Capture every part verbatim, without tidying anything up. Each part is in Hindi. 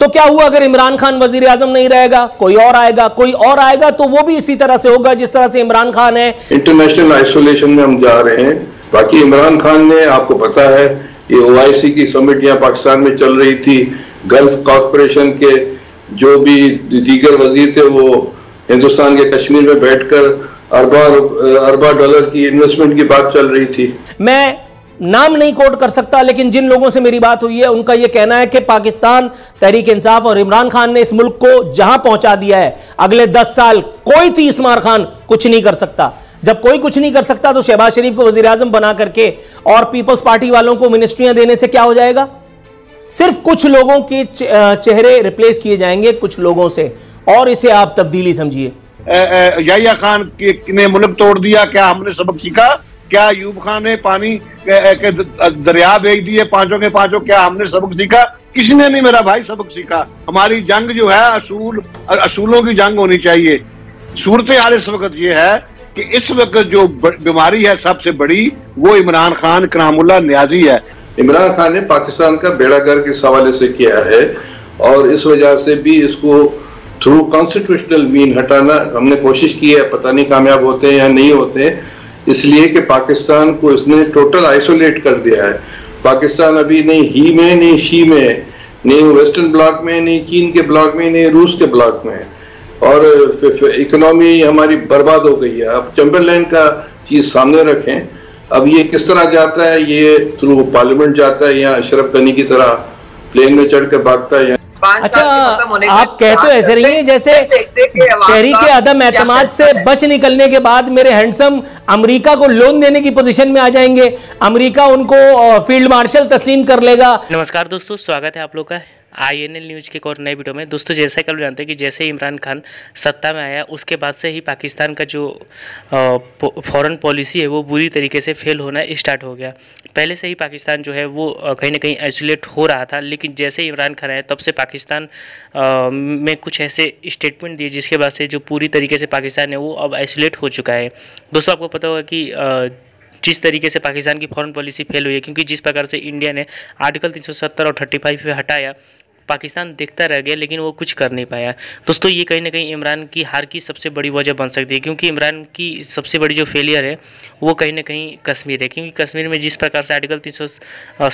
तो क्या हुआ अगर इमरान खान वजीर आजम नहीं रहेगा, कोई और आएगा, कोई और आएगा तो वो भी इसी तरह से होगा जिस तरह से इमरान खान है। इंटरनेशनल आइसोलेशन में हम जा रहे हैं। बाकी इमरान खान ने, आपको पता है, ये ओ आई सी की समिट यहाँ पाकिस्तान में चल रही थी, गल्फ कॉरपोरेशन के जो भी दीगर वजीर थे वो हिंदुस्तान के कश्मीर में बैठकर अरबा अरबा डॉलर की इन्वेस्टमेंट की बात चल रही थी। मैं नाम नहीं कोट कर सकता, लेकिन जिन लोगों से मेरी बात हुई है उनका यह कहना है कि पाकिस्तान तहरीक इंसाफ और इमरान खान ने इस मुल्क को जहां पहुंचा दिया है, अगले दस साल कोई तीसमार खान कुछ नहीं कर सकता। जब कोई कुछ नहीं कर सकता तो शहबाज शरीफ को वजीर आजम बना करके और पीपल्स पार्टी वालों को मिनिस्ट्रियां देने से क्या हो जाएगा? सिर्फ कुछ लोगों के चेहरे रिप्लेस किए जाएंगे कुछ लोगों से, और इसे आप तब्दीली समझिए। याहिया खान ने मुल्क तोड़ दिया, क्या हमने सबक सीखा? क्या अयूब खान ने पानी के दरिया भेज दिए पांचों के पांचों, क्या हमने सबक सीखा? किसी ने नहीं मेरा भाई सबक सीखा। हमारी जंग जो है असूल असूलों की जंग होनी चाहिए। सूरत हाल इस वक्त ये है कि इस वक्त जो बीमारी है सबसे बड़ी वो इमरान खान करामुल्ला न्याजी है। इमरान खान ने पाकिस्तान का बेड़ागर के हवाले से किया है और इस वजह से भी इसको थ्रू कॉन्स्टिट्यूशनल मीन हटाना हमने कोशिश की है, पता नहीं कामयाब होते हैं या नहीं होते हैं, इसलिए कि पाकिस्तान को इसने टोटल आइसोलेट कर दिया है। पाकिस्तान अभी नहीं ही में, नहीं शी में, नहीं वेस्टर्न ब्लॉक में, नहीं चीन के ब्लॉक में, नहीं रूस के ब्लॉक में, और इकोनॉमी हमारी बर्बाद हो गई है। अब चैम्बरलैन का चीज़ सामने रखें, अब ये किस तरह जाता है, ये थ्रू पार्लियामेंट जाता है या अशरफ गनी की तरह प्लेन में चढ़ कर भागता है। अच्छा, आप कहते हो ऐसे रहिए जैसे तहरीक अदम एतमाद से बच निकलने के बाद मेरे हैंडसम अमेरिका को लोन देने की पोजीशन में आ जाएंगे, अमेरिका उनको फील्ड मार्शल तस्लीम कर लेगा। नमस्कार दोस्तों, स्वागत है आप लोग का आई एन एल न्यूज़ के एक और नए वीडियो में। दोस्तों, जैसा कि आप जानते हैं कि जैसे इमरान खान सत्ता में आया उसके बाद से ही पाकिस्तान का जो फॉरेन पॉलिसी है वो बुरी तरीके से फेल होना स्टार्ट हो गया। पहले से ही पाकिस्तान जो है वो कहीं ना कहीं आइसोलेट हो रहा था, लेकिन जैसे ही इमरान खान आया तब से पाकिस्तान आ, में कुछ ऐसे स्टेटमेंट दिए जिसके बाद से जो पूरी तरीके से पाकिस्तान है वो अब आइसोलेट हो चुका है। दोस्तों, आपको पता होगा कि आ, जिस तरीके से पाकिस्तान की फॉरेन पॉलिसी फेल हुई है, क्योंकि जिस प्रकार से इंडिया ने आर्टिकल तीन सौ सत्तर और पैंतीस पे हटाया, पाकिस्तान देखता रह गया लेकिन वो कुछ कर नहीं पाया। दोस्तों, ये कहीं ना कहीं इमरान की हार की सबसे बड़ी वजह बन सकती है, क्योंकि इमरान की सबसे बड़ी जो फेलियर है वो कहीं ना कहीं कश्मीर है, क्योंकि कश्मीर में जिस प्रकार से आर्टिकल तीन सौ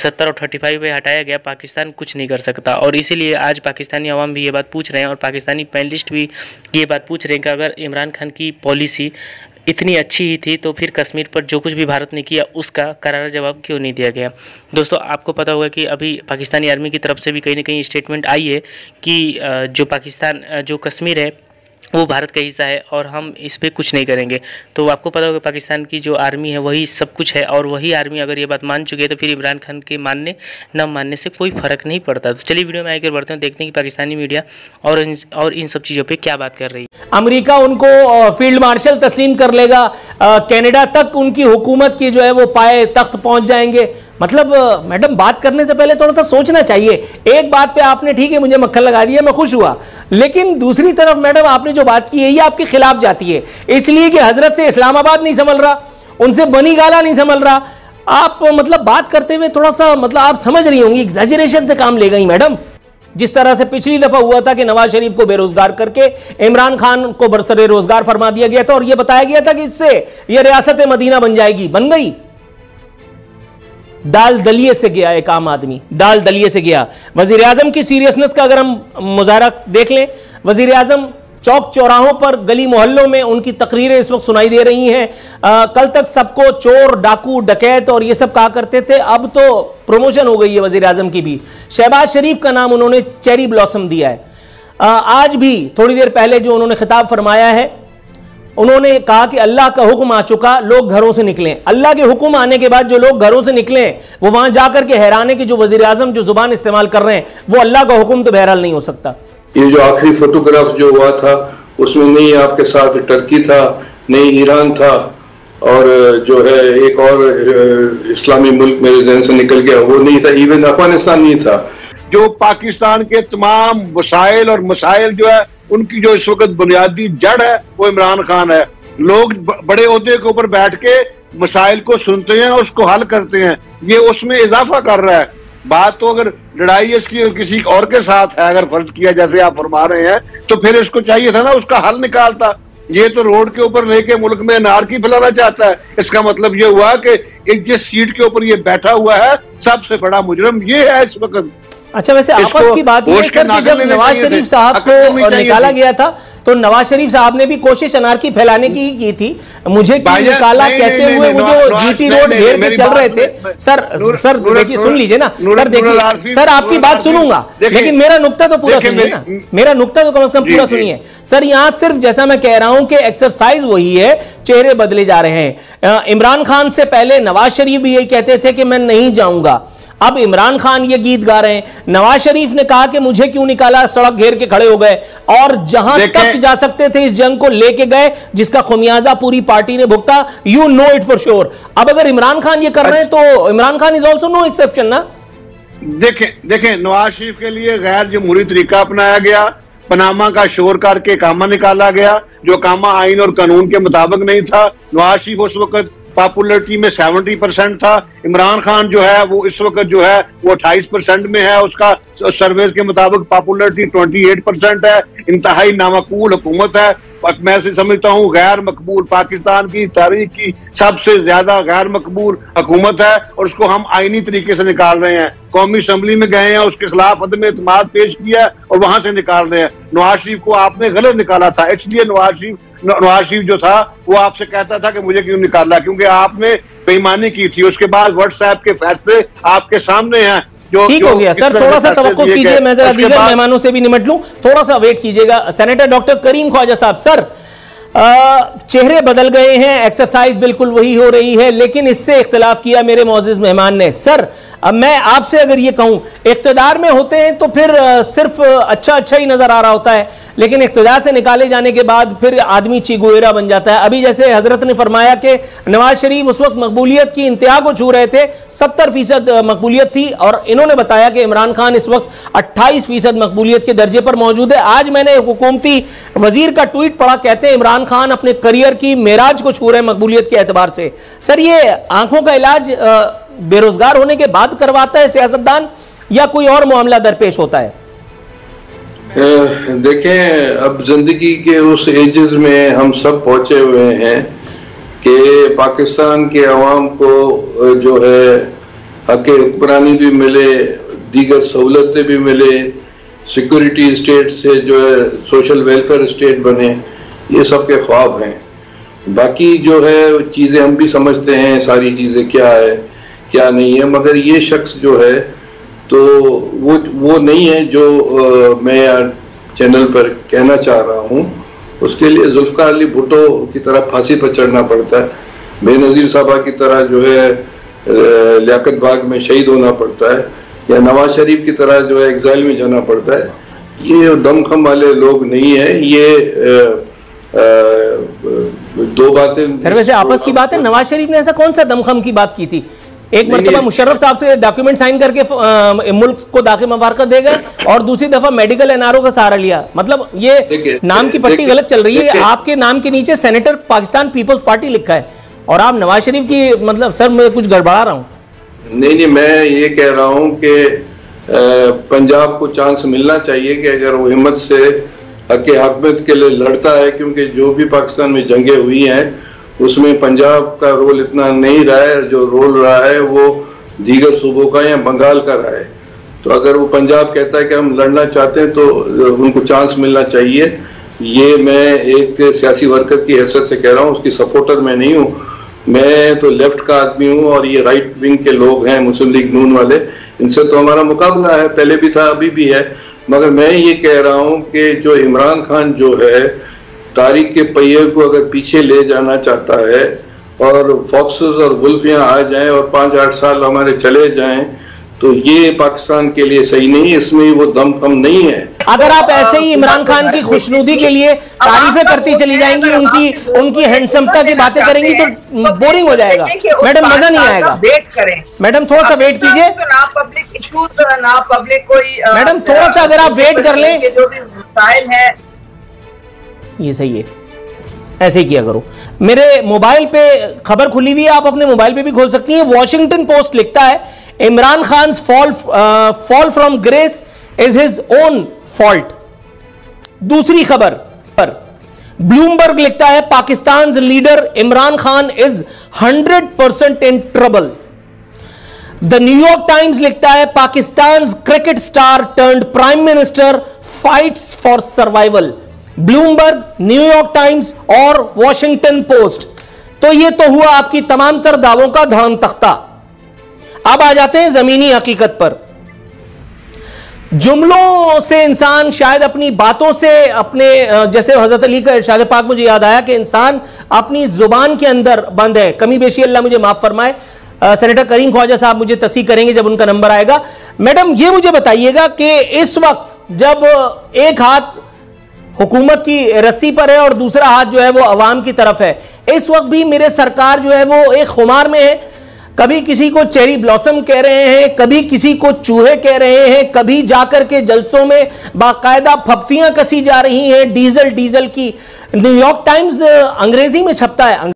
सत्तर और पैंतीस पे हटाया गया, पाकिस्तान कुछ नहीं कर सकता। और इसीलिए आज पाकिस्तानी आवाम भी ये बात पूछ रहे हैं और पाकिस्तानी पैनलिस्ट भी ये बात पूछ रहे हैं कि अगर इमरान खान की पॉलिसी इतनी अच्छी ही थी तो फिर कश्मीर पर जो कुछ भी भारत ने किया उसका करारा जवाब क्यों नहीं दिया गया। दोस्तों, आपको पता होगा कि अभी पाकिस्तानी आर्मी की तरफ से भी कहीं ना कहीं स्टेटमेंट आई है कि जो पाकिस्तान जो कश्मीर है वो भारत का हिस्सा है और हम इस पर कुछ नहीं करेंगे। तो आपको पता होगा पाकिस्तान की जो आर्मी है वही सब कुछ है, और वही आर्मी अगर ये बात मान चुकी है तो फिर इमरान खान के मानने न मानने से कोई फ़र्क नहीं पड़ता। तो चलिए वीडियो में आगे बढ़ते हैं, देखते हैं कि पाकिस्तानी मीडिया और इन और इन सब चीज़ों पर क्या बात कर रही है। अमरीका उनको फील्ड मार्शल तस्लीम कर लेगा, कैनेडा तक उनकी हुकूमत की जो है वो पाए तख्त पहुँच जाएंगे। मतलब मैडम, बात करने से पहले थोड़ा सा सोचना चाहिए। एक बात पे आपने, ठीक है, मुझे मक्खन लगा दिया, मैं खुश हुआ, लेकिन दूसरी तरफ मैडम आपने जो बात की है ये आपके खिलाफ जाती है, इसलिए कि हजरत से इस्लामाबाद नहीं संभल रहा, उनसे बनी गाला नहीं संभल रहा। आप मतलब बात करते हुए थोड़ा सा, मतलब आप समझ रही होंगी, एग्जैजरेशन से काम ले गई मैडम। जिस तरह से पिछली दफा हुआ था कि नवाज शरीफ को बेरोजगार करके इमरान खान को बरसरे रोजगार फरमा दिया गया था और यह बताया गया था कि इससे यह रियासत मदीना बन जाएगी, बन गई। दाल दलिए से गया, एक आम आदमी दाल दलिए से गया। वजीर आजम की सीरियसनेस का अगर हम मुजाहरा देख लें, वजीर आजम चौक चौराहों पर, गली मोहल्लों में उनकी तकरीरें इस वक्त सुनाई दे रही हैं। आ, कल तक सबको चोर, डाकू, डकैत और ये सब कहा करते थे, अब तो प्रमोशन हो गई है वजीर आजम की भी। शहबाज शरीफ का नाम उन्होंने चेरी ब्लॉसम दिया है। आ, आज भी थोड़ी देर पहले जो उन्होंने खिताब फरमाया है, उन्होंने कहा कि अल्लाह का हुक्म आ चुका, लोग घरों से निकलें। अल्लाह के हुक्म आने के बाद जो लोग घरों से निकलें वो वहां जाकर के हैरान है कि जो वजीर आजम जो जुबान इस्तेमाल कर रहे हैं वो अल्लाह का हुक्म तो बहरहाल नहीं हो सकता। ये जो आखिरी फोटोग्राफ जो हुआ था उसमें नहीं आपके साथ टर्की था, नहीं ईरान था, और जो है एक और इस्लामी मुल्क मेरे जहन से निकल गया वो नहीं था, इवन अफगानिस्तान नहीं था। जो पाकिस्तान के तमाम वसाइल और मसाइल जो है उनकी जो इस वक्त बुनियादी जड़ है वो इमरान खान है। लोग बड़े ओहदे के ऊपर बैठ के मसाइल को सुनते हैं और उसको हल करते हैं, ये उसमें इजाफा कर रहा है। बात तो अगर लड़ाई इसकी किसी और के साथ है, अगर फर्ज किया जैसे आप फरमा रहे हैं, तो फिर इसको चाहिए था ना उसका हल निकालता। ये तो रोड के ऊपर लेके मुल्क में अनार की फैलाना चाहता है। इसका मतलब ये हुआ कि जिस सीट के ऊपर ये बैठा हुआ है सबसे बड़ा मुजरिम ये है इस वक्त। अच्छा, वैसे आपस की बात है सर कि जब नवाज शरीफ साहब को निकाला गया था तो नवाज शरीफ साहब ने भी कोशिश अनारकी फैलाने की ही की थी। मुझे निकाला कहते हुए वो जो जीटी रोड घेर के चल रहे थे, सर सर देखिए सुन लीजिए ना सर, देखिए सर आपकी बात सुनूंगा लेकिन मेरा नुक्ता तो पूरा सुनिए ना, मेरा नुक्ता तो कम से कम पूरा सुनिए सर। यहाँ सिर्फ जैसा मैं कह रहा हूँ कि एक्सरसाइज वही है, चेहरे बदले जा रहे हैं। इमरान खान से पहले नवाज शरीफ भी यही कहते थे कि मैं नहीं जाऊंगा, अब इमरान खान ये गीत गा रहे हैं। नवाज शरीफ ने कहा कि मुझे क्यों निकाला, सड़क घेर के खड़े हो गए और जहां तक जा सकते थे इस जंग को लेके गए, जिसका खुमियाजा पूरी पार्टी ने भुगता, you know it for sure. अब अगर इमरान खान ये कर रहे हैं तो Imran Khan is also no exception ना। देखें देखें नवाज शरीफ के लिए गैर जमहूरी तरीका अपनाया गया, पनामा का शोर करके कामा निकाला गया जो कामा आइन और कानून के मुताबिक नहीं था। नवाज शरीफ उस वक्त पॉपुलरिटी में सत्तर परसेंट था, इमरान खान जो है वो इस वक्त जो है वो अट्ठाईस परसेंट में है, उसका सर्वे के मुताबिक पॉपुलरिटी अट्ठाईस परसेंट है। इंतहाई नामकूल हुकूमत है, मैं समझता हूँ गैर मकबूल, पाकिस्तान की तारीख की सबसे ज्यादा गैर मकबूल हुकूमत है और उसको हम आईनी तरीके से निकाल रहे हैं। कौमी असम्बली में गए हैं, उसके खिलाफ अदम एतमाद पेश किया है और वहां से निकाल रहे हैं। नवाज शरीफ को आपने गलत निकाला था, इसलिए नवाज शरीफ नवाज शरीफ जो था वो आपसे कहता था कि मुझे क्यों निकाला, क्योंकि आपने बेईमानी की थी। उसके बाद व्हाट्सएप के फैसले आपके सामने हैं। ठीक हो गया सर, थोड़ा सा तवक्कुफ कीजिए, मैं जरा दीगर मेहमानों से भी निमट लूं, थोड़ा सा वेट कीजिएगा। सेनेटर डॉक्टर करीम ख्वाजा साहब, सर आ, चेहरे बदल गए हैं, एक्सरसाइज बिल्कुल वही हो रही है लेकिन इससे इख्तिलाफ किया मेरे मोअज़्ज़िज़ मेहमान ने। सर अब मैं आपसे अगर ये कहूं इख्तिदार में होते हैं तो फिर सिर्फ अच्छा अच्छा ही नजर आ रहा होता है, लेकिन इख्तिदार से निकाले जाने के बाद फिर आदमी चे गुएवारा बन जाता है। अभी जैसे हजरत ने फरमाया कि नवाज शरीफ उस वक्त मकबूलियत की इंतहा को छू रहे थे, सत्तर फीसद मकबूलियत थी और इन्होंने बताया कि इमरान खान इस वक्त अट्ठाईस फीसद मकबूलियत के दर्जे पर मौजूद है। आज मैंने हुकूमती वजीर का ट्वीट पढ़ा, कहते हैं इमरान खान अपने करियर की मेराज को छू रहे हैं मकबूलियत के एतबार से। सर ये आंखों का इलाज बेरोजगार होने के बाद करवाता है सियासतदान या कोई और मामला दरपेश होता है? देखें अब जिंदगी के उस एजेस में हम सब पहुंचे हुए हैं कि पाकिस्तान के अवाम को जो है हक हुक्मरानी भी मिले, दीगर सहूलतें भी मिले, सिक्योरिटी स्टेट से जो है सोशल वेलफेयर स्टेट बने, ये सबके ख्वाब हैं। बाकी जो है चीज़ें हम भी समझते हैं सारी चीज़ें क्या है क्या नहीं है, मगर ये शख्स जो है तो वो वो नहीं है जो आ, मैं चैनल पर कहना चाह रहा हूँ। उसके लिए जुल्फिकार अली भुट्टो की तरह फांसी पर चढ़ना पड़ता है, बेनज़ीर साहबा की तरह जो है लियाकत बाग में शहीद होना पड़ता है, या नवाज शरीफ की तरह जो है एग्जाइल में जाना पड़ता है। ये दमखम वाले लोग नहीं है, ये आ, आ, दो बातें सर वैसे आपस की बात है। नवाज शरीफ ने ऐसा कौन सा दमखम की बात की थी? एक मरतबा मुशर्रफ साहब से डॉक्यूमेंट साइन करके आ, मुल्क को दाखिल मुबारकत दे गए और दूसरी दफा मेडिकल एनआरओ का सहारा लिया। मतलब ये नाम की पट्टी गलत चल रही है। आपके नाम के नीचे सेनेटर पाकिस्तान पीपल्स पार्टी लिखा है और आप नवाज शरीफ की, मतलब सर मैं कुछ गड़बड़ा रहा हूँ? नहीं नहीं, मैं ये कह रहा हूँ कि पंजाब को चांस मिलना चाहिए कि अगर वो हिम्मत से हक हाकमियत के लिए लड़ता है, क्योंकि जो भी पाकिस्तान में जंगें हुई हैं उसमें पंजाब का रोल इतना नहीं रहा है, जो रोल रहा है वो दीगर सूबों का या बंगाल का रहा है। तो अगर वो पंजाब कहता है कि हम लड़ना चाहते हैं तो उनको चांस मिलना चाहिए। ये मैं एक सियासी वर्कर की हैसियत से कह रहा हूँ, उसकी सपोर्टर मैं नहीं हूँ, मैं तो लेफ्ट का आदमी हूँ और ये राइट विंग के लोग हैं मुस्लिम लीग नून वाले, इनसे तो हमारा मुकाबला है, पहले भी था अभी भी है। मगर मैं ये कह रहा हूँ कि जो इमरान खान जो है तारीख के पहिए को अगर पीछे ले जाना चाहता है और फॉक्सेस और वुल्फियाँ आ जाएं और पाँच आठ साल हमारे चले जाएं तो ये पाकिस्तान के लिए सही नहीं है, इसमें वो दम कम नहीं है। अगर आप ऐसे ही इमरान खान की खुशनुदी के लिए तारीफें करती चली जाएंगी, उनकी उनकी हैंडसमता की बातें करेंगी तो बोरिंग हो जाएगा मैडम, मजा नहीं आएगा। वेट करें मैडम, थोड़ा सा वेट कीजिए मैडम, थोड़ा सा अगर आप वेट कर लें, जो भी मसाइल है ये सही है, ऐसे ही किया करो। मेरे मोबाइल पे खबर खुली हुई है, आप अपने मोबाइल पे भी खोल सकती हैं। वॉशिंगटन पोस्ट लिखता है Imran Khan fall fall from grace is his own fault. दूसरी खबर पर ब्लूमबर्ग लिखता है Pakistan leader Imran Khan is hundred percent in trouble. The New York Times लिखता है Pakistan cricket star turned prime minister fights for survival. Bloomberg, New York Times और वॉशिंगटन पोस्ट। तो ये तो हुआ आपकी तमाम तर दावों का धड़म तख्ता। अब आ जाते हैं जमीनी हकीकत पर। जुमलों से इंसान शायद अपनी बातों से अपने, जैसे हजरत अली का इरशाद पाक मुझे याद आया कि इंसान अपनी जुबान के अंदर बंद है। कमी बेशी अल्लाह मुझे माफ फरमाए। सेनेटर करीम ख्वाजा साहब मुझे तस्सी करेंगे जब उनका नंबर आएगा। मैडम ये मुझे बताइएगा कि इस वक्त जब एक हाथ हुकूमत की रस्सी पर है और दूसरा हाथ जो है वो अवाम की तरफ है, इस वक्त भी मेरे सरकार जो है वो एक खुमार में है। कभी किसी को चेरी ब्लॉसम कह रहे हैं, कभी किसी को चूहे कह रहे हैं, कभी जाकर के जलसों में बाकायदा फप्तियां कसी जा रही हैं डीजल डीजल की। न्यूयॉर्क टाइम्स अंग्रेजी में छपता है।